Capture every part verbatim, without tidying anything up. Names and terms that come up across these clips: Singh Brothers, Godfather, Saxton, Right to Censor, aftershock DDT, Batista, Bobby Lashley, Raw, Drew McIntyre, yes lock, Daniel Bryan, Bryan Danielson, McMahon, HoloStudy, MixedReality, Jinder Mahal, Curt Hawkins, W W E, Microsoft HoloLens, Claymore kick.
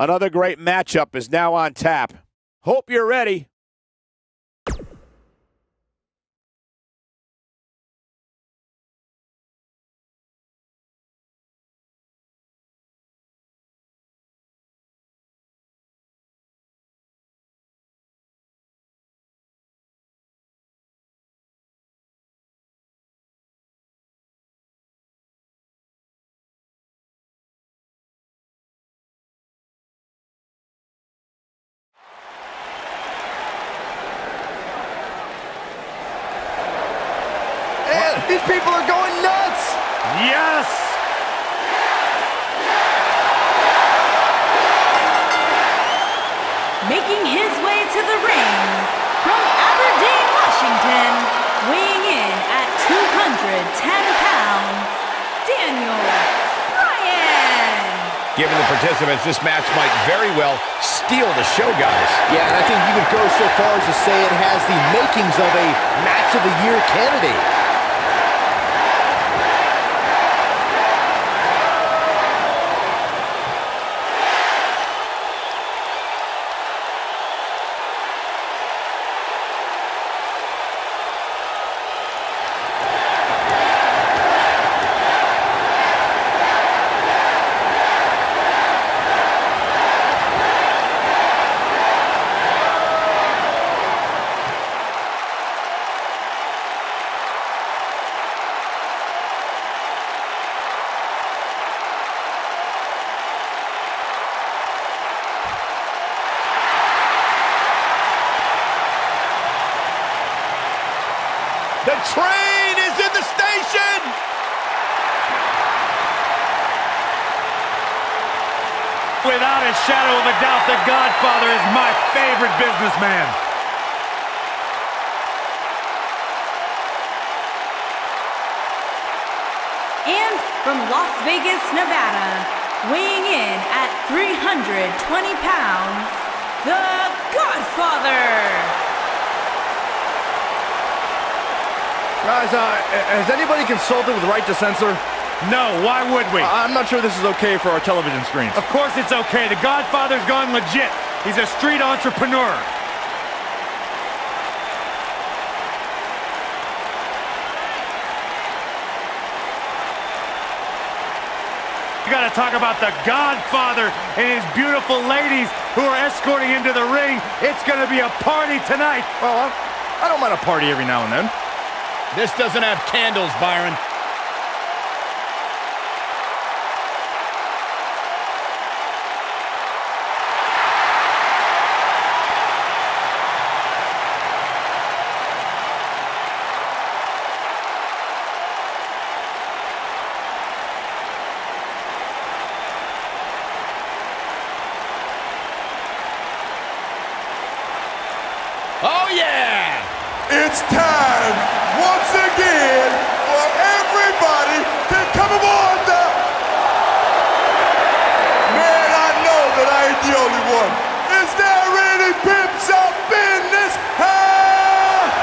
Another great matchup is now on tap. Hope you're ready. These people are going nuts! Yes! Making his way to the ring, from Aberdeen, Washington, weighing in at two hundred ten pounds, Daniel Bryan! Given the participants, this match might very well steal the show, guys. Yeah, and I think you could go so far as to say it has the makings of a match of the year candidate. The train is in the station! Without a shadow of a doubt, the Godfather is my favorite businessman. And from Las Vegas, Nevada, weighing in at three hundred twenty pounds, the Godfather! Guys, uh, has anybody consulted with Right to Censor? No, why would we? Uh, I'm not sure this is okay for our television screens. Of course it's okay. The Godfather's gone legit. He's a street entrepreneur. You gotta talk about the Godfather and his beautiful ladies who are escorting him to the ring. It's gonna be a party tonight. Well, I, I don't mind a party every now and then. This doesn't have candles, Byron. Oh, yeah! It's time! Once again, for everybody to come aboard the... Man, I know that I ain't the only one. Is there any pimps up in this house?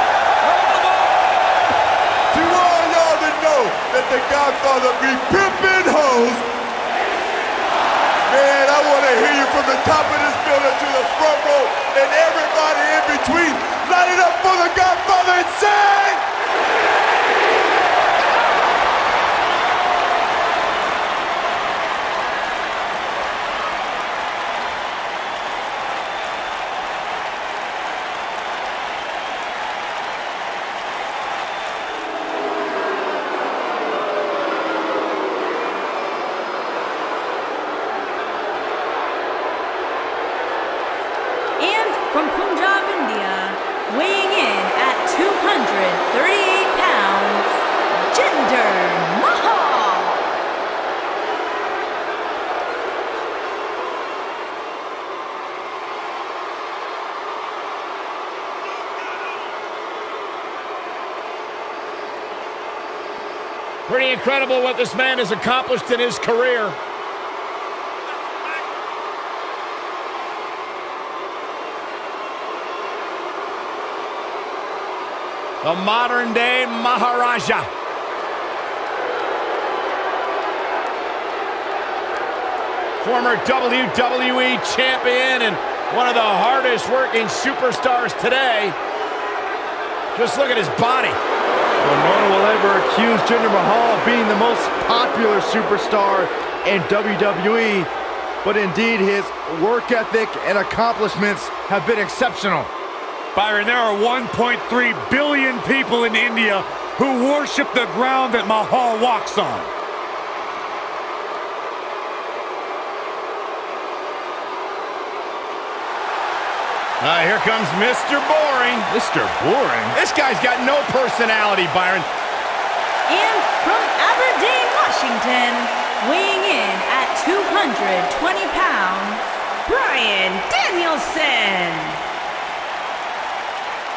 To all y'all that know that the Godfather be pimping hoes. Man, I want to hear you from the top of this building to the front row and everybody in between. Light it up for the Godfather and sing! From Punjab, India, weighing in at two hundred thirty-eight pounds, Jinder Mahal. Pretty incredible what this man has accomplished in his career. The modern-day Maharaja. former W W E champion and one of the hardest working superstars today. Just look at his body. Well, no one will ever accuse Jinder Mahal of being the most popular superstar in W W E, but indeed his work ethic and accomplishments have been exceptional. Byron, there are one point three billion people in India who worship the ground that Mahal walks on. Uh, here comes Mister Boring. Mister Boring? This guy's got no personality, Byron. And from Aberdeen, Washington, weighing in at two hundred twenty pounds, Bryan Danielson.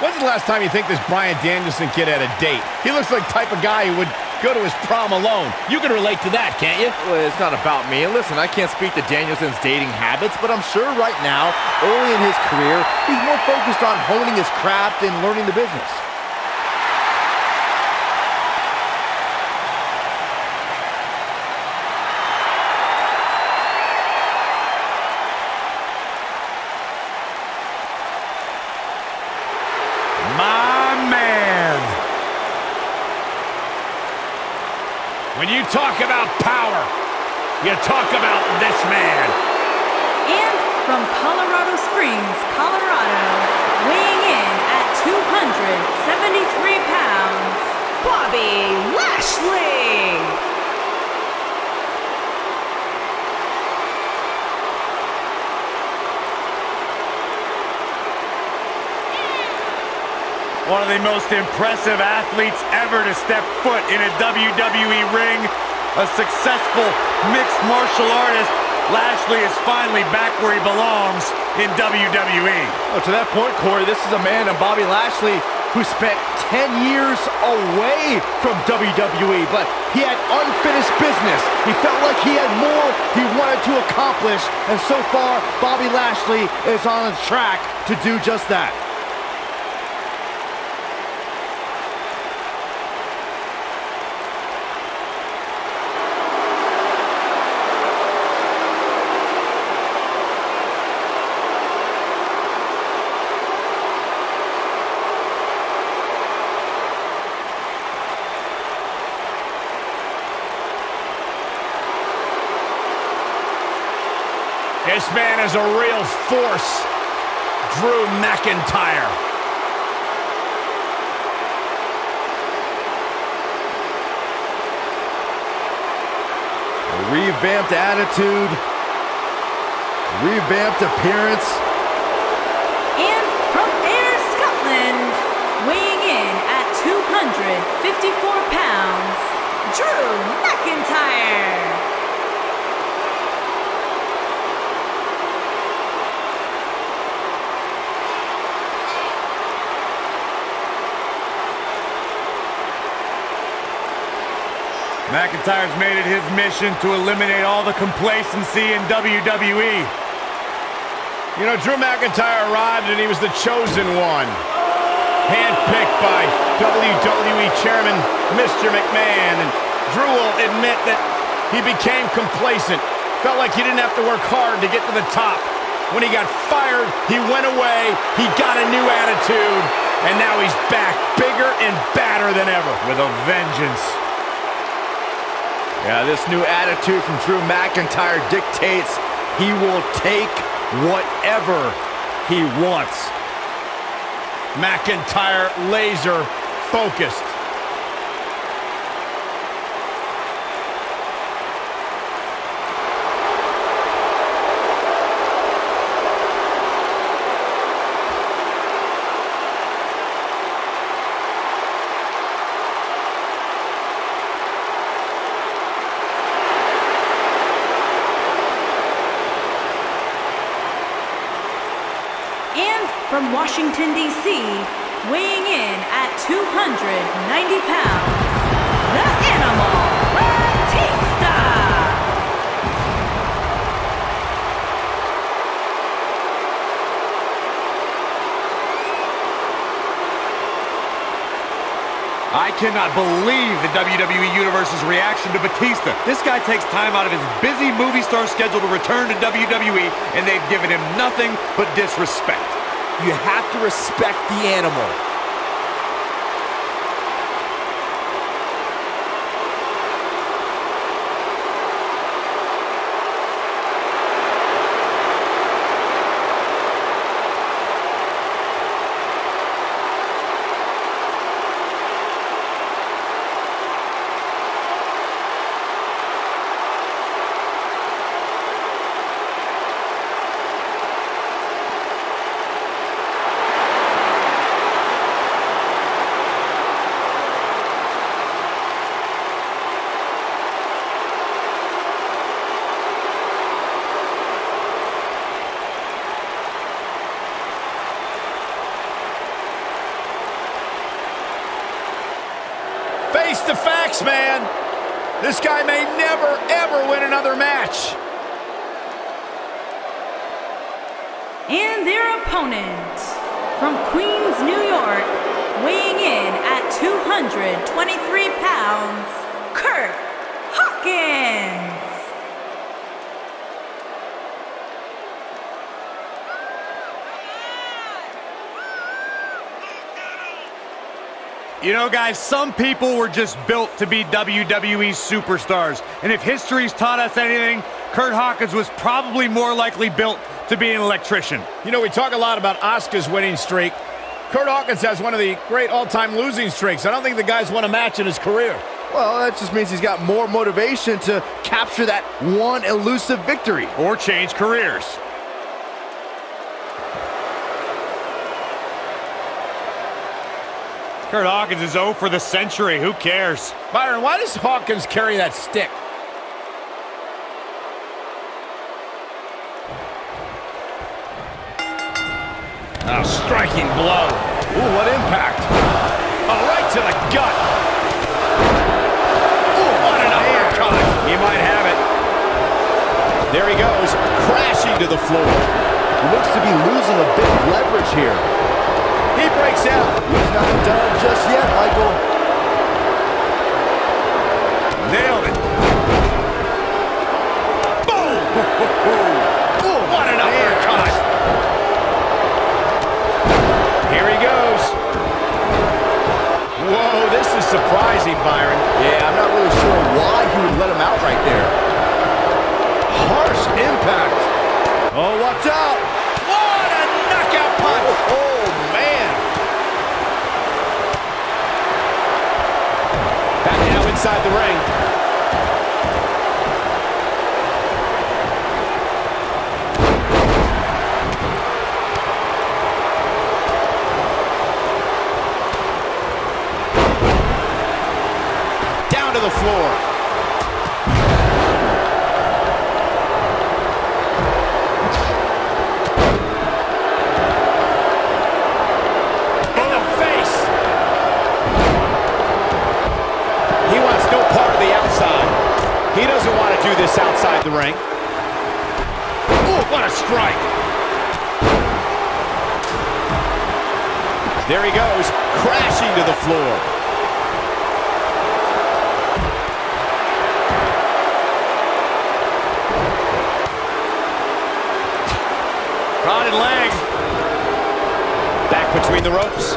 When's the last time you think this Bryan Danielson kid had a date? He looks like the type of guy who would go to his prom alone. You can relate to that, can't you? Well, it's not about me. And listen, I can't speak to Danielson's dating habits, but I'm sure right now, early in his career, he's more focused on honing his craft and learning the business. When you talk about power, you talk about this man. And from Colorado Springs, Colorado, weighing in at two hundred seventy-three pounds, Bobby Lashley. One of the most impressive athletes ever to step foot in a W W E ring. A successful mixed martial artist, Lashley is finally back where he belongs in W W E. Oh, to that point, Corey, this is a man in Bobby Lashley who spent ten years away from W W E, but he had unfinished business. He felt like he had more he wanted to accomplish, and so far, Bobby Lashley is on his track to do just that. This man is a real force, Drew McIntyre. A revamped attitude, revamped appearance. And from Ayr, Scotland, weighing in at two hundred fifty-four pounds, Drew McIntyre. McIntyre's made it his mission to eliminate all the complacency in W W E. You know, Drew McIntyre arrived and he was the chosen one. Handpicked by W W E Chairman Mister McMahon. And Drew will admit that he became complacent. Felt like he didn't have to work hard to get to the top. When he got fired, he went away, he got a new attitude. And now he's back, bigger and badder than ever. With a vengeance. Yeah, this new attitude from Drew McIntyre dictates he will take whatever he wants. McIntyre laser focused. From Washington, D C, weighing in at two hundred ninety pounds, the Animal, Batista! I cannot believe the W W E Universe's reaction to Batista. This guy takes time out of his busy movie star schedule to return to W W E, and they've given him nothing but disrespect. You have to respect the animal. Face the facts, man. This guy may never, ever win another match. And their opponent, from Queens, New York, weighing in at two hundred twenty-three pounds, Curt Hawkins. You know, guys, some people were just built to be W W E superstars. And if history's taught us anything, Curt Hawkins was probably more likely built to be an electrician. You know, we talk a lot about Asuka's winning streak. Curt Hawkins has one of the great all-time losing streaks. I don't think the guy's won a match in his career. Well, that just means he's got more motivation to capture that one elusive victory. Or change careers. Curt Hawkins is oh for the century. Who cares? Byron, why does Hawkins carry that stick? A striking blow. Ooh, what impact. Oh, right to the gut. Ooh, what an uppercut. He might have it. There he goes, crashing to the floor. He looks to be losing a bit of leverage here. He breaks out. He's not done just yet, Michael. Nailed it. Boom! Boom! What an uppercut! Here he goes. Whoa, this is surprising, Byron. Yeah, I'm not really sure why he would let him out right there. Harsh impact. Oh, watch out! What a knockout punch! Oh, oh. Back now inside the ring. Down to the floor. In the face. He doesn't want to do this outside the ring. Ooh, what a strike. There he goes, crashing to the floor. Rotted leg. Back between the ropes.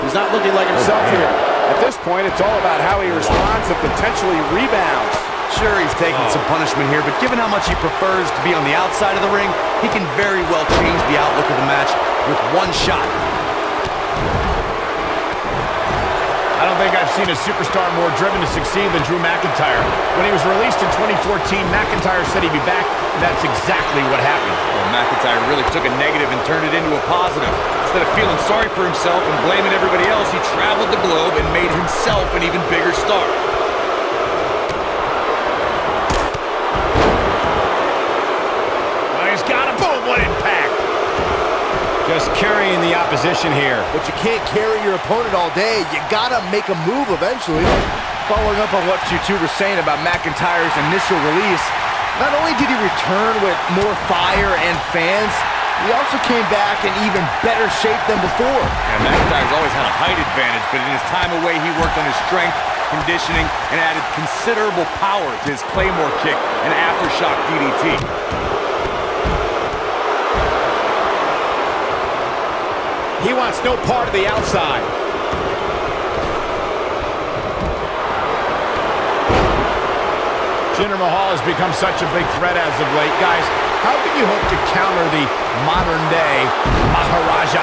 He's not looking like himself oh, here. At this point, it's all about how he responds and potentially rebounds. Sure, he's taking oh. some punishment here, but given how much he prefers to be on the outside of the ring, he can very well change the outlook of the match with one shot. I don't think I've seen a superstar more driven to succeed than Drew McIntyre. When he was released in twenty fourteen, McIntyre said he'd be back. That's exactly what happened. Well, McIntyre really took a negative and turned it into a positive. Instead of feeling sorry for himself and blaming everybody else, he traveled the globe and made himself an even bigger star. Well, he's got a boom, what impact! Just carrying the opposition here. But you can't carry your opponent all day. You gotta make a move eventually. Following up on what you two were saying about McIntyre's initial release, not only did he return with more fire and fans, He also came back in even better shape than before. Yeah, McIntyre's always had a height advantage, but in his time away, he worked on his strength, conditioning, and added considerable power to his Claymore kick and aftershock D D T. He wants no part of the outside. Jinder Mahal has become such a big threat as of late. Guys, how can you hope to counter the modern-day Maharaja?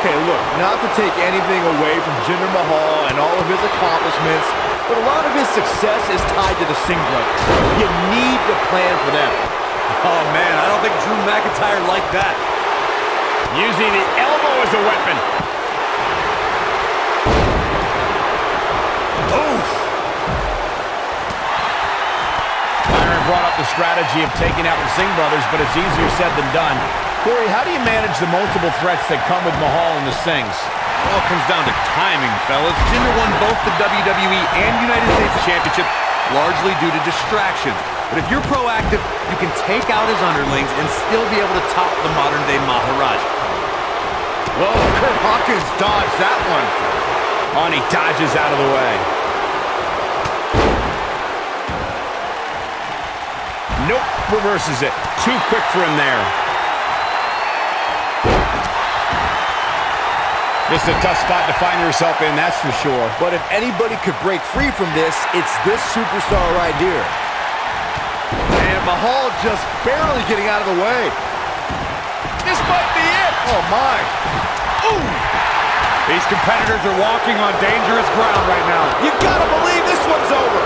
Okay, look, not to take anything away from Jinder Mahal and all of his accomplishments, but a lot of his success is tied to the Singh Brothers. You need to plan for them. Oh, man, I don't think Drew McIntyre liked that. Using the elbow as a weapon. Oof. Byron brought up the strategy of taking out the Singh Brothers, but it's easier said than done. Corey, how do you manage the multiple threats that come with Mahal and the Singhs? It all comes down to timing, fellas. Jinder won both the W W E and United States Championship largely due to distractions. But if you're proactive, you can take out his underlings and still be able to top the modern-day Maharaja. Whoa, Curt Hawkins dodged that one. Oh, and he dodges out of the way. Nope, reverses it. Too quick for him there. This is a tough spot to find yourself in, that's for sure. But if anybody could break free from this, it's this superstar right here. Mahal just barely getting out of the way. This might be it. Oh, my. Ooh. These competitors are walking on dangerous ground right now. You've got to believe this one's over.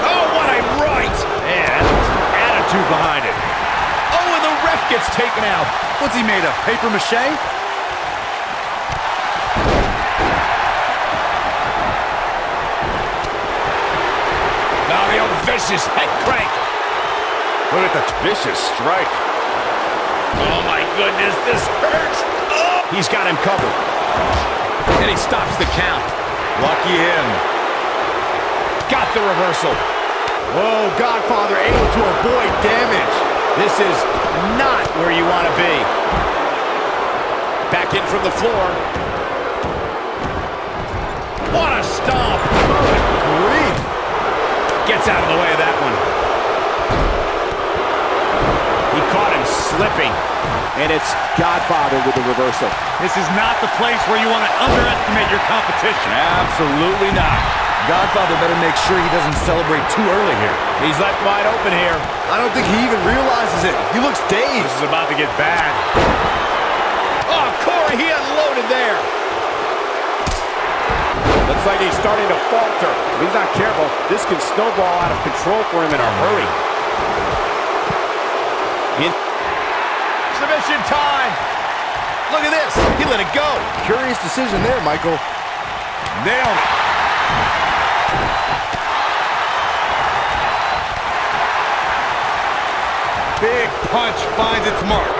Oh, what a right. And attitude behind it. Oh, and the ref gets taken out. What's he made of, paper mache? Now the old vicious head crank. Look at that vicious strike. Oh, my goodness, this hurts. Oh. He's got him covered. And he stops the count. Lucky him. Got the reversal. Whoa, Godfather able to avoid damage. This is not where you want to be. Back in from the floor. What a stomp. Good grief. Gets out of the way of that one. He caught him slipping. And it's Godfather with the reversal. This is not the place where you want to underestimate your competition. Absolutely not. Godfather better make sure he doesn't celebrate too early here. He's left wide open here. I don't think he even realizes it. He looks dazed. This is about to get bad. Oh, Corey, he unloaded there. Looks like he's starting to falter. If he's not careful, this can snowball out of control for him in a hurry. In. Submission time. Look at this. He let it go. Curious decision there, Michael. Nailed it. Big punch finds its mark.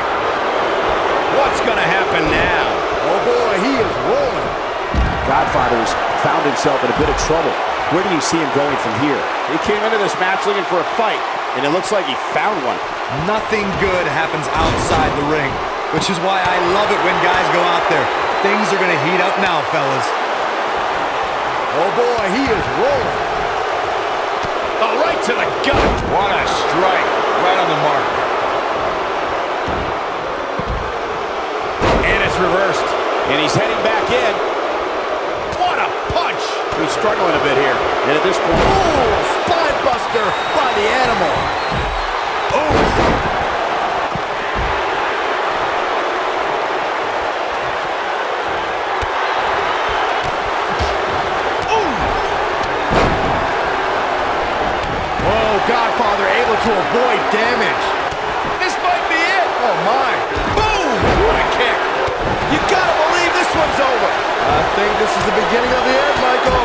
What's going to happen now? Oh, boy, he is rolling. Godfather's found himself in a bit of trouble. Where do you see him going from here? He came into this match looking for a fight, and it looks like he found one. Nothing good happens outside the ring, which is why I love it when guys go out there. Things are going to heat up now, fellas. Oh, boy, he is rolling. Oh, right to the gut. What a strike. Right on the mark. And it's reversed. And he's heading back in. What a punch. He's struggling a bit here. And at this point, ooh, spine buster by the animal. Oh! Oh! Whoa, Godfather able to avoid damage. This might be it. Oh, my. Boom! What a kick. You gotta believe this one's over. I think this is the beginning of the end, Michael.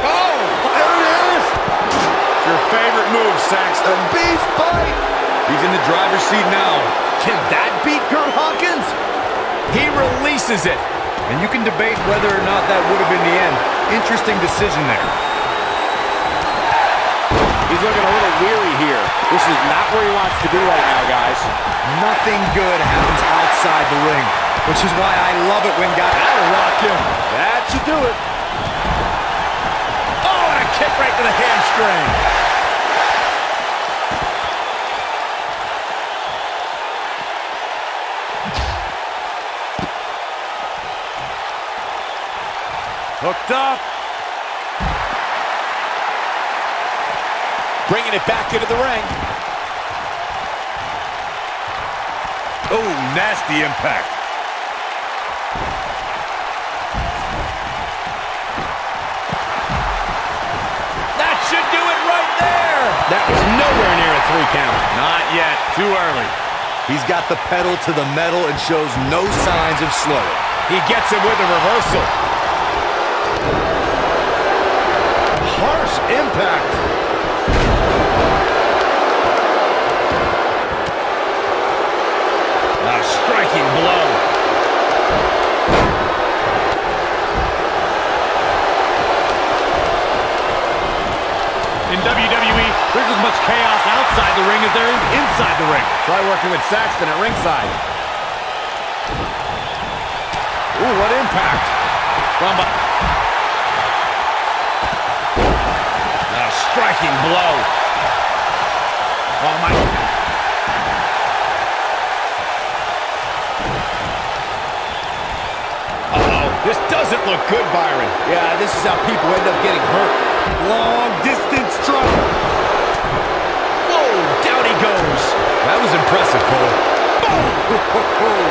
Oh! There it is! It's your favorite move, Saxton. The beef bite! He's in the driver's seat now. Can that beat Curt Hawkins? He releases it. And you can debate whether or not that would have been the end. Interesting decision there. He's looking a little weary here. This is not where he wants to be right now, guys. Nothing good happens outside the ring, which is why I love it when guys... That'll rock him. That should do it. Oh, and a kick right to the hamstring. Hooked up. Bringing it back into the ring. Oh, nasty impact. That should do it right there. That was nowhere near a three count. Not yet. Too early. He's got the pedal to the metal and shows no signs of slowing. He gets him with a reversal. Harsh impact. A striking blow. In W W E, there's as much chaos outside the ring as there is inside the ring. Try working with Saxton at ringside. Ooh, what impact. Rumble. Striking blow. Oh, my. Uh-oh. This doesn't look good, Byron. Yeah, this is how people end up getting hurt. Long-distance struggle. Whoa, down he goes. That was impressive, Cole. Boom!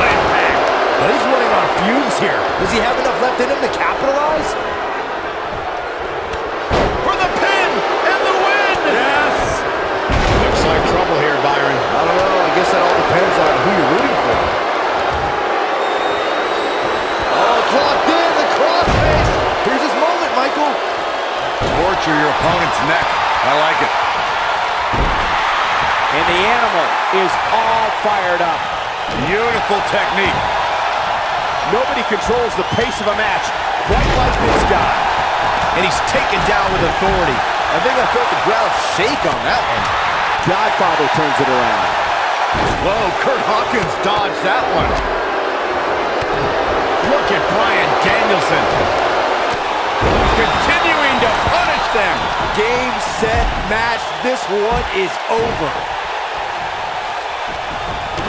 What impact. But he's running on fumes here. Does he have enough left in him to capitalize? Trouble here, Byron. I don't know. I guess that all depends on who you're rooting for. Oh, clocked in. The crossface. Here's his moment, Michael. Torture your opponent's neck. I like it. And the animal is all fired up. Beautiful technique. Nobody controls the pace of a match quite like this guy. And he's taken down with authority. I think I felt the ground shake on that one. Godfather turns it around. Whoa, Curt Hawkins dodged that one. Look at Bryan Danielson. Continuing to punish them. Game, set, match. This one is over.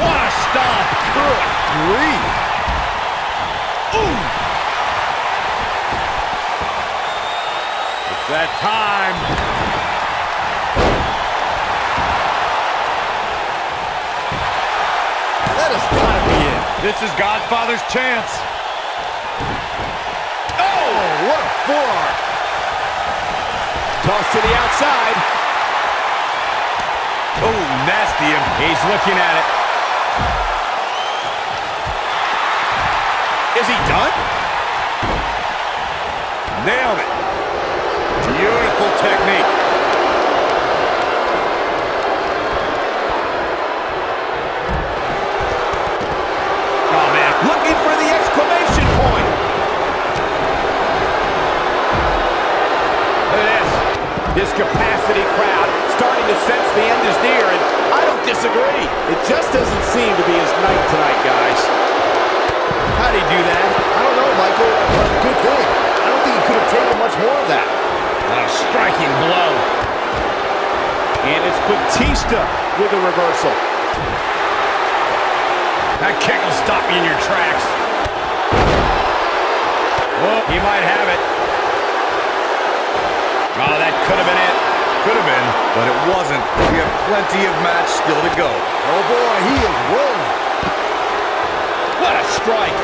What a stop. Good grief. Ooh. It's that time. That has got to be it. This is Godfather's chance. Oh, what a forearm. Toss to the outside. Oh, nasty him. He's looking at it. Is he done? Nailed it. Beautiful technique. This capacity crowd starting to sense the end is near, and I don't disagree. It just doesn't seem to be his night tonight, guys. How'd he do that? I don't know, Michael. Good thing. I don't think he could have taken much more of that. What a striking blow. And it's Batista with a reversal. That kick will stop you in your tracks. Well, he might have it. Oh, that could have been it. Could have been, but it wasn't. We have plenty of match still to go. Oh, boy, he is rolling. What a strike.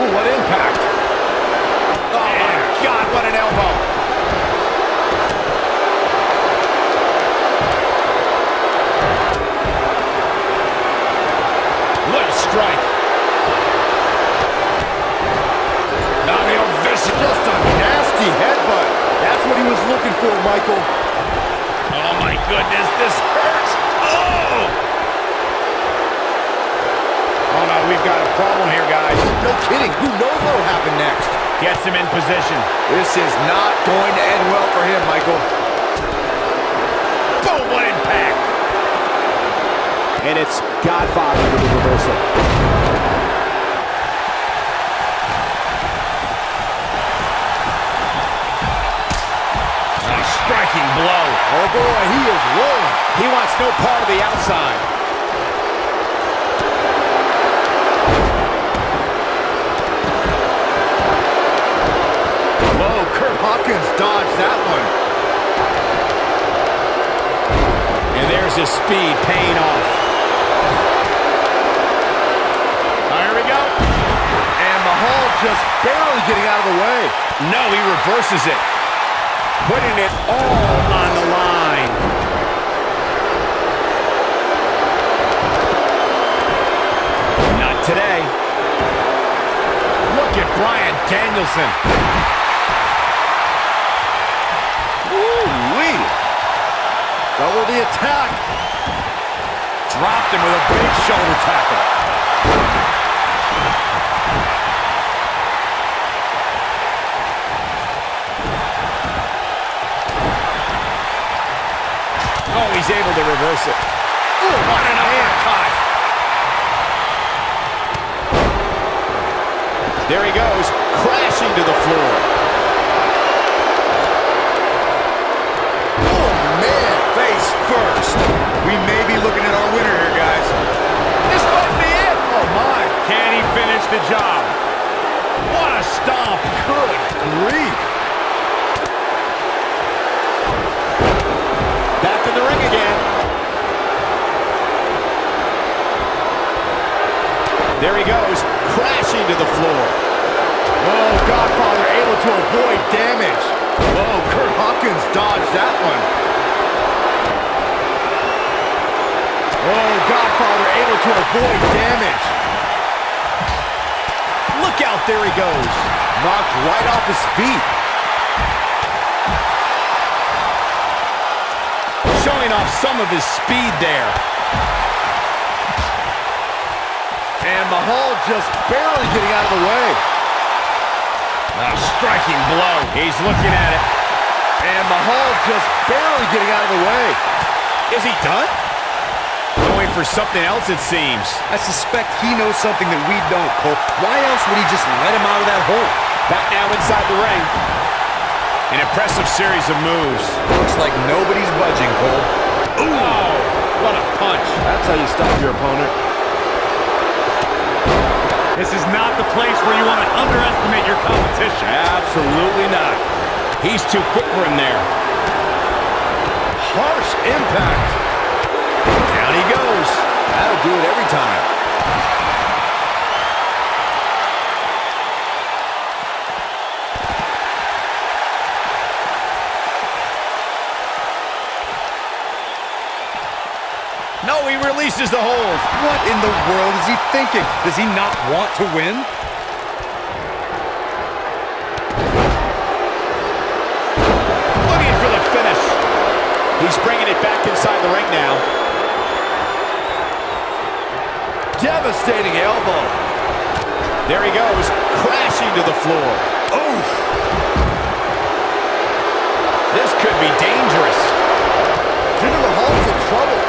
Ooh, what impact. Oh, yeah. My God, what an elbow. What a strike. Now the old vicious, just a nasty headbutt. That's what he was looking for, Michael. Oh, my goodness, this hurts. Oh! Oh, no, we've got a problem here, guys. No kidding. Who knows what will happen next? Gets him in position. This is not going to end well for him, Michael. Boom, what impact! And it's Godfather with the reversal. A striking blow. Oh boy, he is rolling. He wants no part of the outside. Hawkins dodged that one. And there's his speed paying off. Oh, here we go. And Mahal just barely getting out of the way. No, he reverses it. Putting it all on the line. Not today. Look at Bryan Danielson. Double the attack. Dropped him with a big shoulder tackle. Oh, he's able to reverse it. Ooh, what an uppercut. There he goes, crashing to the floor. First, we may be looking at our winner here, guys. This might be it. Oh, my. Can he finish the job? What a stomp. Good grief. Back in the ring again. There he goes, crashing to the floor. Oh, Godfather able to avoid damage. Oh, Curt Hawkins dodged that one. Oh, Godfather able to avoid damage. Look out, there he goes. Knocked right off his feet. Showing off some of his speed there. And Mahal just barely getting out of the way. A striking blow. He's looking at it. And Mahal just barely getting out of the way. Is he done? Going for something else, it seems. I suspect he knows something that we don't, Cole. Why else would he just let him out of that hole? Back now inside the ring. An impressive series of moves. Looks like nobody's budging, Cole. Ooh! Oh, what a punch. That's how you stop your opponent. This is not the place where you want to underestimate your competition. Absolutely not. He's too quick for him there. Harsh impact. Down he goes. That'll do it every time. No, he releases the hold. What in the world is he thinking? Does he not want to win? Looking for the finish. He's bringing it back inside the ring now. Devastating elbow. There he goes, crashing to the floor. Oof! This could be dangerous. Jinder Mahal's in trouble.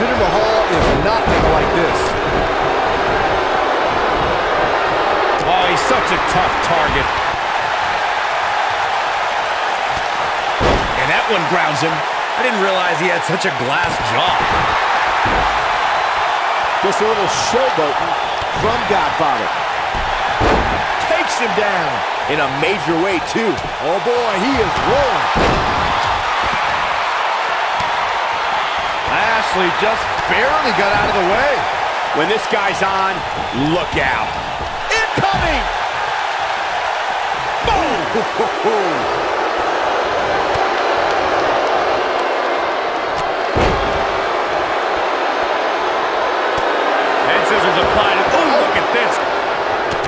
Jinder Mahal is not gonna like this. Oh, he's such a tough target. And that one grounds him. I didn't realize he had such a glass jaw. Just a little showboating from Godfather. Takes him down in a major way, too. Oh, boy, he is rolling. Lashley just barely got out of the way. When this guy's on, look out. Incoming! Boom! Ho, ho, ho. Scissors applied. Oh, look at this.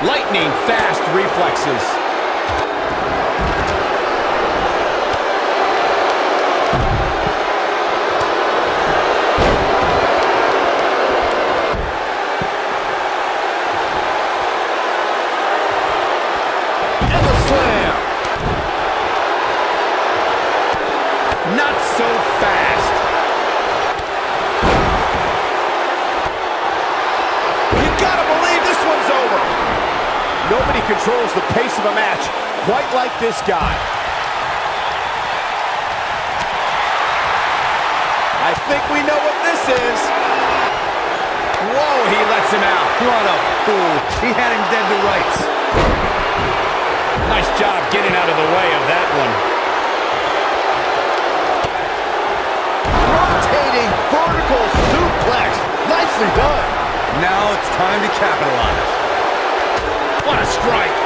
Lightning fast reflexes. And the so fast. You've got to believe this one's over. Nobody controls the pace of a match quite like this guy. I think we know what this is. Whoa, he lets him out. What a fool. He had him dead to rights. Nice job getting out of the way of that one. Rotating vertical suplex. Nicely done. Now it's time to capitalize. What a strike.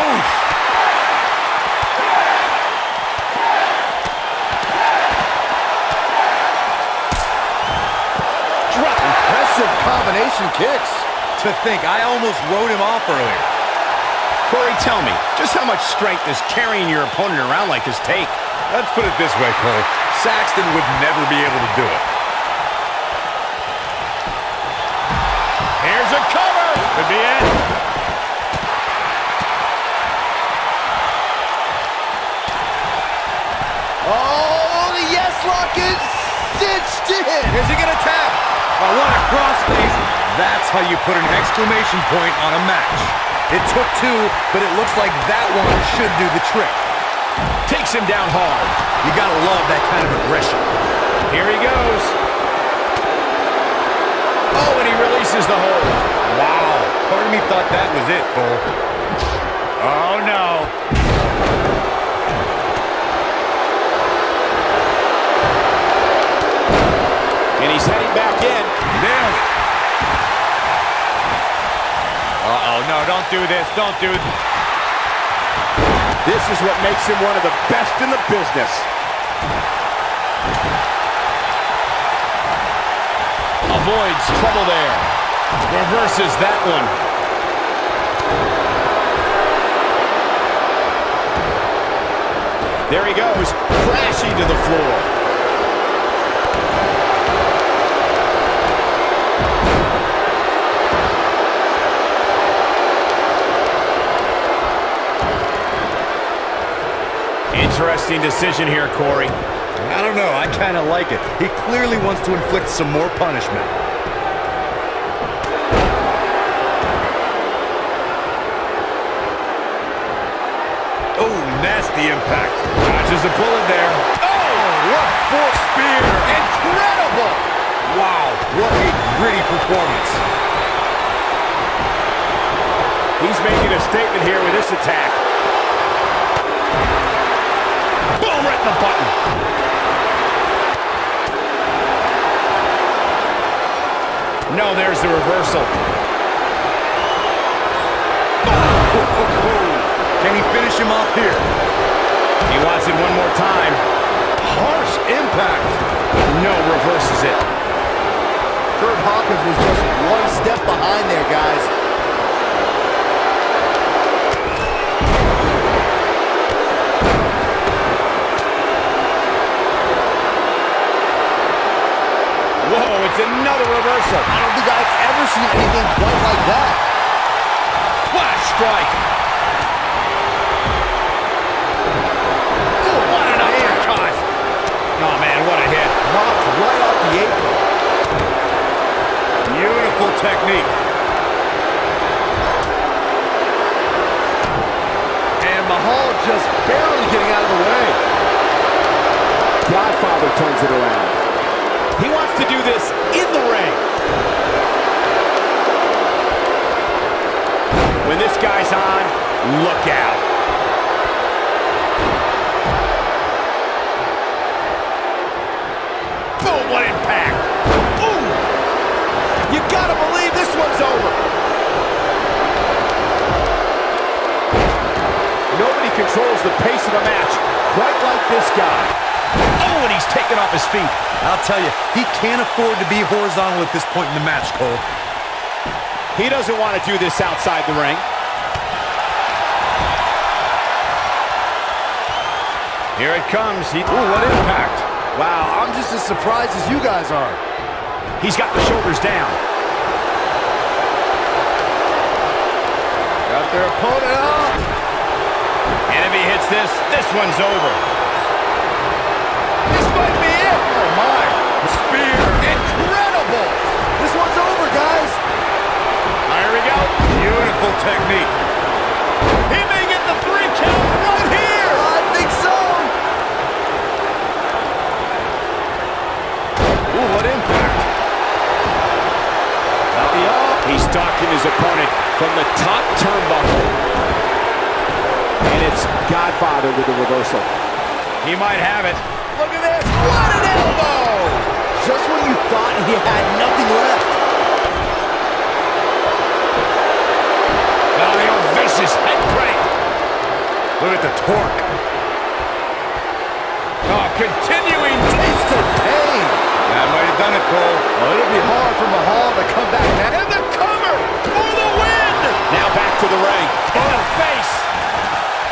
Oof. Combination kicks. To think, I almost rode him off earlier. Corey, tell me, just how much strength is carrying your opponent around like this take? Let's put it this way, Cole. Saxton would never be able to do it. Here's a cover. Could be it. Oh, the yes lock is cinched in. Is he gonna tap? Oh, what a cross face. That's how you put an exclamation point on a match. It took two, but it looks like that one should do the trick. Takes him down hard. You gotta love that kind of aggression. Here he goes. Oh, and he releases the hold. Wow. Part of me thought that was it, Cole. Oh, no. And he's heading back in. Nailed it. Uh-oh, no, don't do this. Don't do this. This is what makes him one of the best in the business. Avoids trouble there. Reverses that one. There he goes, crashing to the floor. Interesting decision here, Corey. I don't know. I kind of like it. He clearly wants to inflict some more punishment. Oh, nasty impact. Dodges a bullet there. Oh, what a full spear. Incredible. Wow, what a gritty performance. He's making a statement here with this attack. Boom, right in the button. No, there's the reversal. Can he finish him off here? He wants it one more time. Harsh impact. No, reverses it. Curt Hawkins was just one step behind there, guys. Another reversal. I don't think I've ever seen anything quite like that. What a strike. Ooh, what an uppercut. Oh, man, what a hit. Knocked right off the apron. Beautiful technique. And Mahal just barely getting out of the way. Godfather turns it around. He wants to do this in the ring. When this guy's on, look out. Boom, what impact. Ooh. You gotta believe this one's over. Nobody controls the pace of a match quite like this guy. Oh, and he's taken off his feet. I'll tell you, he can't afford to be horizontal at this point in the match, Cole. He doesn't want to do this outside the ring. Here it comes. He, ooh, what impact. Wow, I'm just as surprised as you guys are. He's got the shoulders down. Got their opponent up. Enemy hits this, this one's over. This might be it. Oh, my. Spear. Incredible. This one's over, guys. Here we go. Beautiful technique. He may get the three count right here. I think so. Ooh, what impact. Not the up. He's stalking his opponent from the top turnbuckle. And it's Godfather with the reversal. He might have it. Look at this. What an elbow! Just when you thought he had nothing left. Now the old vicious head break. Look at the torque. Oh, continuing taste of pain. That might have done it, Cole. Well, it'll be hard for Mahal to come back now. And the cover for the win! Now back to the ring. In the face.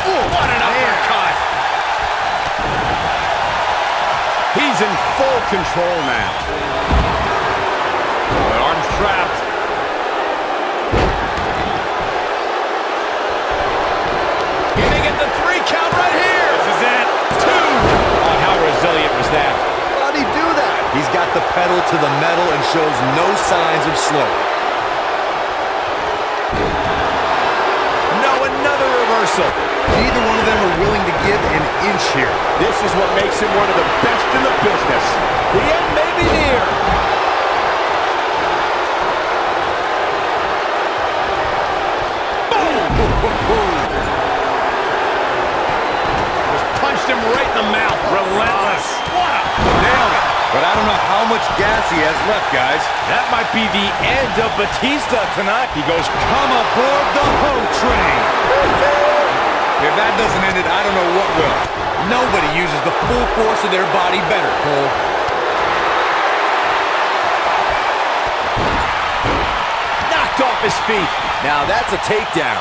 Ooh, what an uppercut! He's in full control now. But arms trapped. He may get the three count right here. This is it. Two. Oh, how resilient was that? How'd he do that? He's got the pedal to the metal and shows no signs of slowing. No, another reversal. Neither one of them are willing to give an inch here. This is what makes him one of the best in the business. The end may be near. Boom! Just punched him right in the mouth. Relentless. What a... Nailed it. But I don't know how much gas he has left, guys. That might be the end of Batista tonight. He goes, come aboard the whole train. If that doesn't end it, I don't know what will. Nobody uses the full force of their body better, Cole. Knocked off his feet. Now that's a takedown.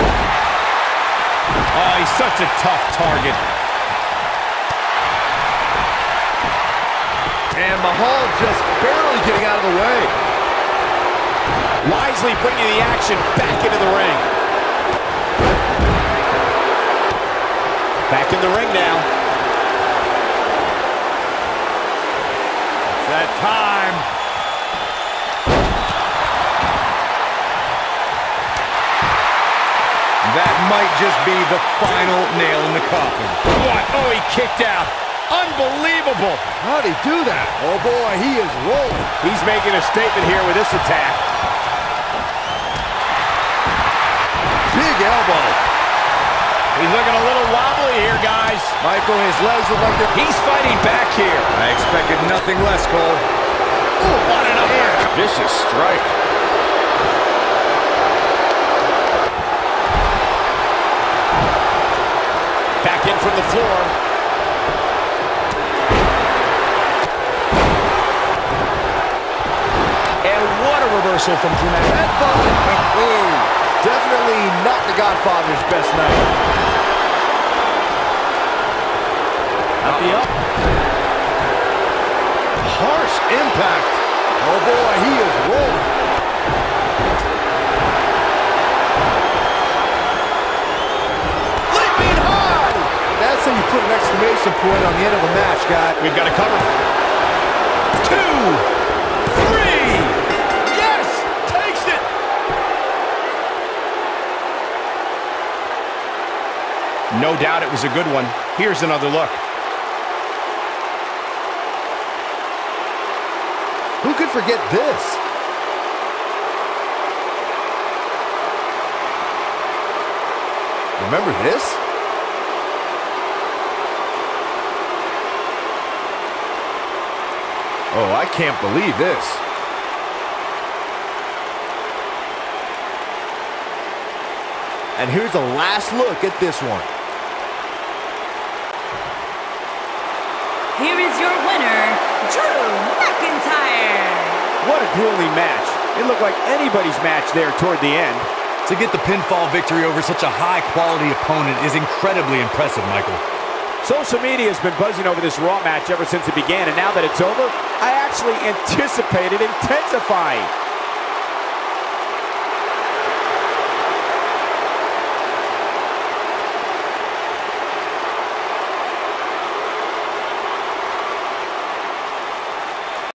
Oh, he's such a tough target. And Mahal just barely getting out of the way. Wisely bringing the action back into the ring. Back in the ring now. It's that time. That might just be the final nail in the coffin. What? Oh, he kicked out. Unbelievable. How'd he do that? Oh, boy, he is rolling. He's making a statement here with this attack. Big elbow. He's looking a little wobbly here, guys. Michael, his legs look like they're... He's fighting back here. I expected nothing less, Cole. Ooh, what an uppercut. Vicious strike. Back in from the floor. And what a reversal from Drew McIntyre. Definitely not the Godfather's best night. Up the up. Harsh impact. Oh boy, he is rolling. Leaping high! That's how you put an exclamation point on the end of a match, guy. We've got to cover. Two! No doubt it was a good one. Here's another look. Who could forget this? Remember this? Oh, I can't believe this. And here's a last look at this one. Here is your winner, Drew McIntyre. What a grueling match. It looked like anybody's match there toward the end. To get the pinfall victory over such a high-quality opponent is incredibly impressive, Michael. Social media has been buzzing over this Raw match ever since it began, and now that it's over, I actually anticipate it intensifying.